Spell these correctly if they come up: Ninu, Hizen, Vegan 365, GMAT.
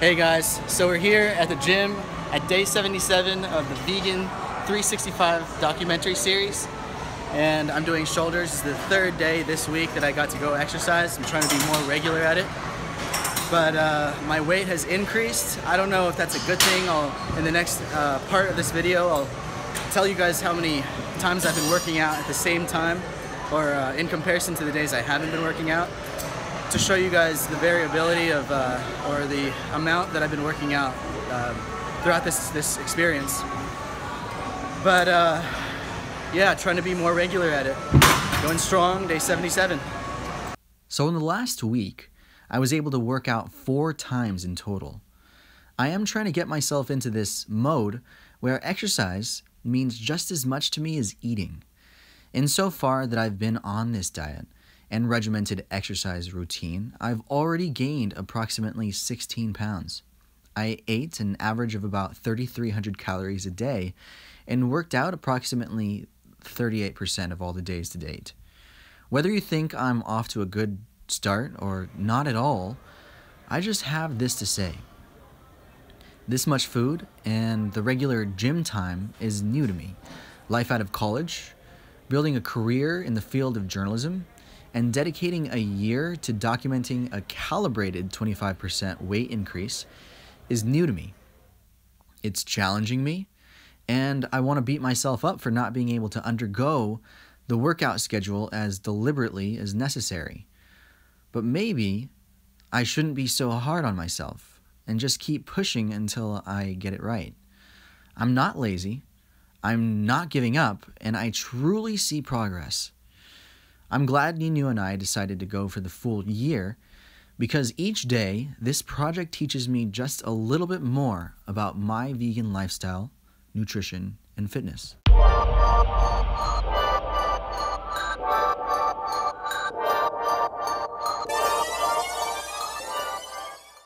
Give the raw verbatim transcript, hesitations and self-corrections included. Hey guys, so we're here at the gym at day seventy-seven of the Vegan three sixty-five documentary series, and I'm doing shoulders. It's the third day this week that I got to go exercise. I'm trying to be more regular at it, but uh, my weight has increased. I don't know if that's a good thing. I'll, in the next uh, part of this video, I'll tell you guys how many times I've been working out at the same time, or uh, in comparison to the days I haven't been working out, to show you guys the variability of, uh, or the amount that I've been working out um, throughout this, this experience. But uh, yeah, trying to be more regular at it. Going strong, day seventy-seven. So in the last week, I was able to work out four times in total. I am trying to get myself into this mode where exercise means just as much to me as eating. Insofar that I've been on this diet and regimented exercise routine, I've already gained approximately sixteen pounds. I ate an average of about thirty-three hundred calories a day and worked out approximately thirty-eight percent of all the days to date. Whether you think I'm off to a good start or not at all, I just have this to say. This much food and the regular gym time is new to me. Life out of college, building a career in the field of journalism, and dedicating a year to documenting a calibrated twenty-five percent weight increase is new to me. It's challenging me, and I want to beat myself up for not being able to undergo the workout schedule as deliberately as necessary. But maybe I shouldn't be so hard on myself and just keep pushing until I get it right. I'm not lazy, I'm not giving up, and I truly see progress. I'm glad Ninu and I decided to go for the full year, because each day this project teaches me just a little bit more about my vegan lifestyle, nutrition, and fitness.